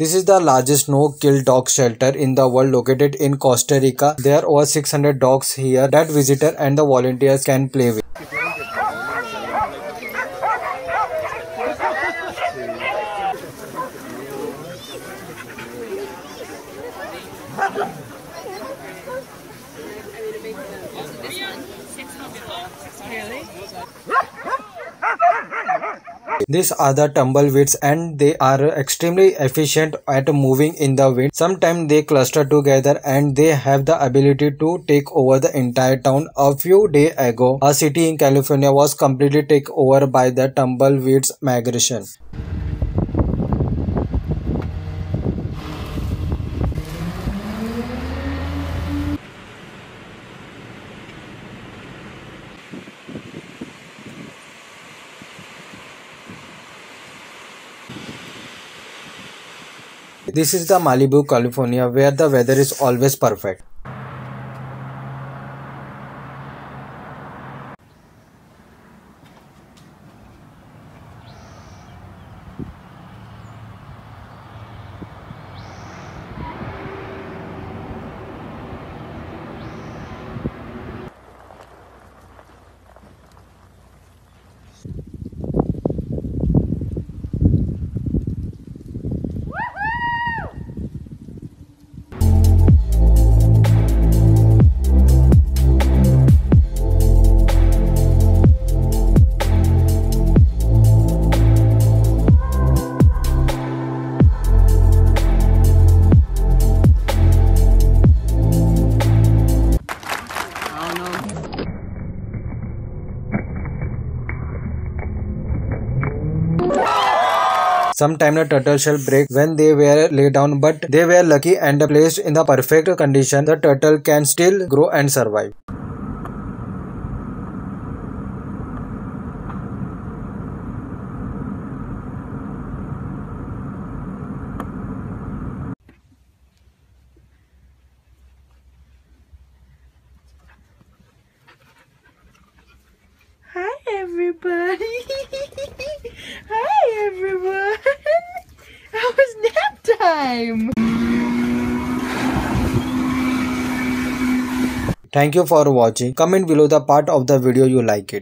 This is the largest no-kill dog shelter in the world, located in Costa Rica. There are over 600 dogs here that visitors and the volunteers can play with. These are the tumbleweeds and they are extremely efficient at moving in the wind. Sometimes they cluster together and they have the ability to take over the entire town. A few days ago, a city in California was completely taken over by the tumbleweeds migration. This is the Malibu, California, where the weather is always perfect. Sometimes the turtle shell break when they were laid down, but they were lucky and placed in the perfect condition. The turtle can still grow and survive. Hi everybody! Hi everyone! How was nap time? Thank you for watching. Comment below the part of the video you like it.